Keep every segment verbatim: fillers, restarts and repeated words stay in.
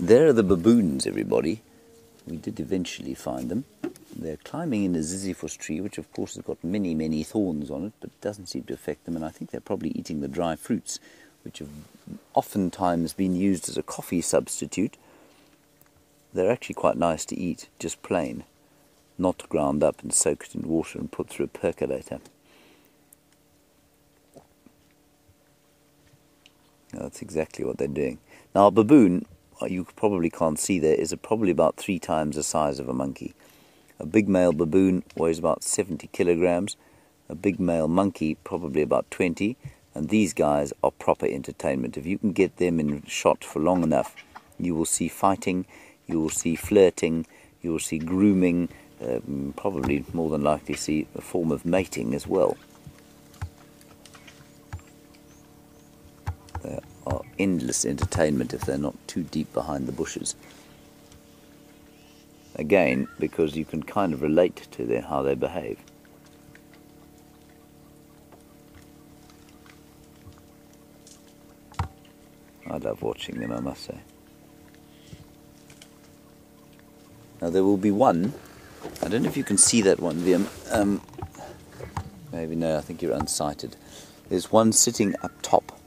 There are the baboons, everybody. We did eventually find them. They're climbing in a zizyphus tree, which of course has got many, many thorns on it, but it doesn't seem to affect them, and I think they're probably eating the dry fruits, which have oftentimes been used as a coffee substitute. They're actually quite nice to eat, just plain, not ground up and soaked in water and put through a percolator. That's exactly what they're doing. Now a baboon, you probably can't see there, is probably about three times the size of a monkey. A big male baboon weighs about seventy kilograms, a big male monkey probably about twenty, and these guys are proper entertainment. If you can get them in shot for long enough, you will see fighting, you will see flirting, you will see grooming, um, probably more than likely see a form of mating as well. There are endless entertainment if they're not too deep behind the bushes. Again, because you can kind of relate to their, how they behave. I love watching them, I must say. Now there will be one, I don't know if you can see that one, Liam, um, maybe no, I think you're unsighted. There's one sitting up top,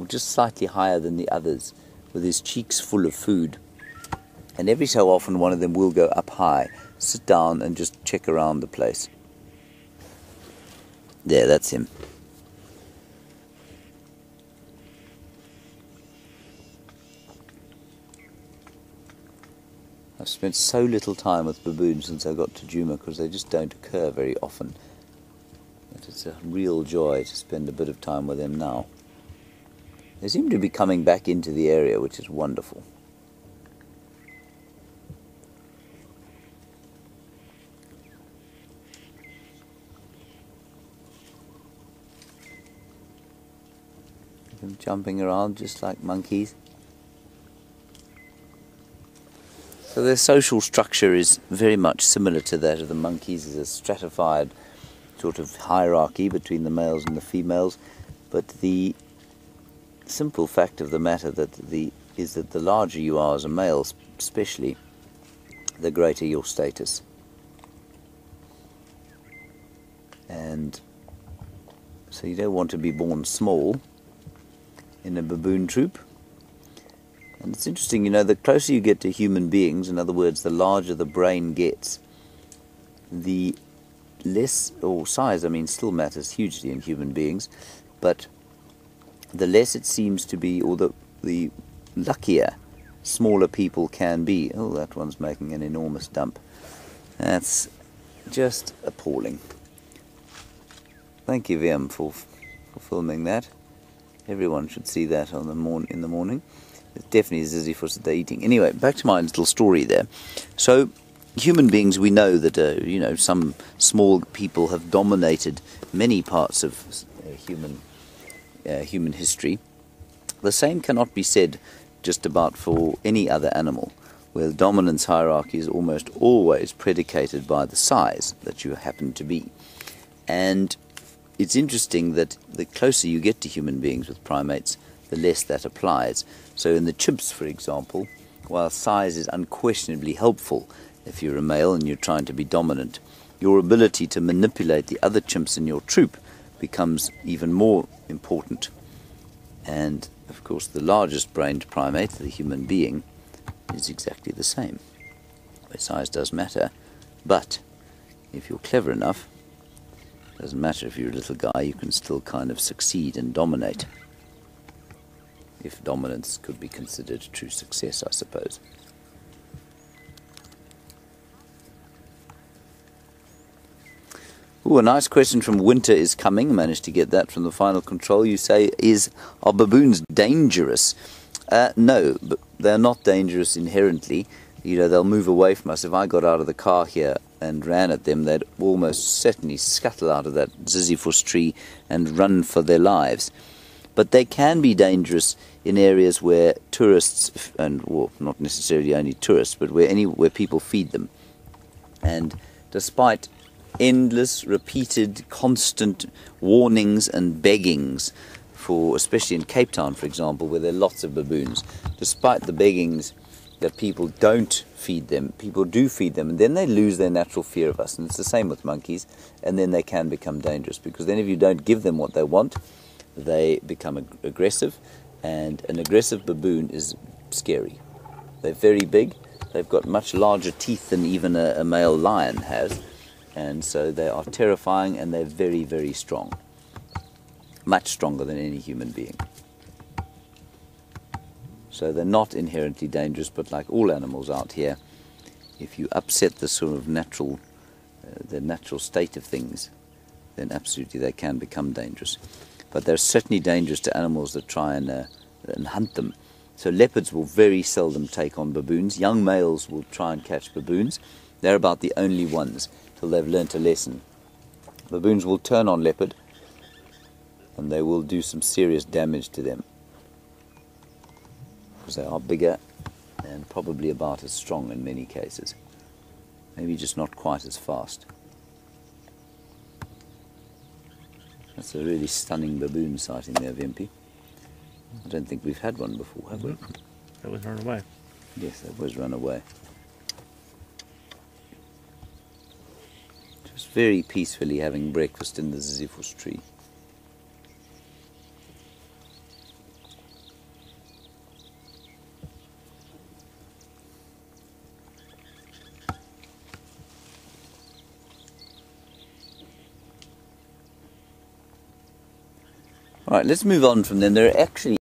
or just slightly higher than the others, with his cheeks full of food. And every so often one of them will go up high, sit down and just check around the place. There, that's him. I've spent so little time with baboons since I got to Djuma because they just don't occur very often. But it's a real joy to spend a bit of time with them now. They seem to be coming back into the area, which is wonderful. Them jumping around just like monkeys. So their social structure is very much similar to that of the monkeys. It's a stratified sort of hierarchy between the males and the females, but the simple fact of the matter that the is that the larger you are as a male, especially, the greater your status. And so you don't want to be born small in a baboon troop. And it's interesting, you know, the closer you get to human beings, in other words, the larger the brain gets, the less, or size, I mean, still matters hugely in human beings, but the less it seems to be, or the, the luckier smaller people can be. Oh, that one's making an enormous dump. That's just appalling. Thank you, Vim, for, for filming that. Everyone should see that on the morn in the morning. It's definitely zizyphus that they're eating. Anyway, back to my little story there. So, human beings, we know that, uh, you know, some small people have dominated many parts of uh, human, uh, human history. The same cannot be said just about for any other animal, where the dominance hierarchy is almost always predicated by the size that you happen to be. And it's interesting that the closer you get to human beings with primates, the less that applies. So in the chimps, for example, while size is unquestionably helpful if you're a male and you're trying to be dominant, your ability to manipulate the other chimps in your troop becomes even more important. And, of course, the largest brained primate, the human being, is exactly the same. Size does matter, but if you're clever enough, it doesn't matter if you're a little guy, you can still kind of succeed and dominate. If dominance could be considered true success, I suppose. Ooh, a nice question from Winter is Coming. Managed to get that from the Final Control. You say, is, are baboons dangerous? Uh, no, but they're not dangerous inherently. You know, they'll move away from us. If I got out of the car here and ran at them, they'd almost certainly scuttle out of that zizyphus tree and run for their lives. But they can be dangerous in areas where tourists, and well, not necessarily only tourists, but where, any, where people feed them. And despite endless, repeated, constant warnings and beggings, for especially in Cape Town, for example, where there are lots of baboons, despite the beggings that people don't feed them. People do feed them, and then they lose their natural fear of us. And it's the same with monkeys, and then they can become dangerous, because then if you don't give them what they want, they become ag aggressive, and an aggressive baboon is scary. They're very big. They've got much larger teeth than even a, a male lion has, and so they are terrifying, and they're very, very strong. Much stronger than any human being. So they're not inherently dangerous, but like all animals out here, if you upset the sort of natural, uh, the natural state of things, then absolutely they can become dangerous. But they're certainly dangerous to animals that try and, uh, and hunt them. So leopards will very seldom take on baboons. Young males will try and catch baboons. They're about the only ones, till they've learnt a lesson. Baboons will turn on leopard, and they will do some serious damage to them. They are bigger and probably about as strong in many cases. Maybe just not quite as fast. That's a really stunning baboon sighting there, Vempi. I don't think we've had one before, have we? That was run away. Yes, that was run away. Just very peacefully having breakfast in the zizyphus tree. All right, let's move on from them. There are actually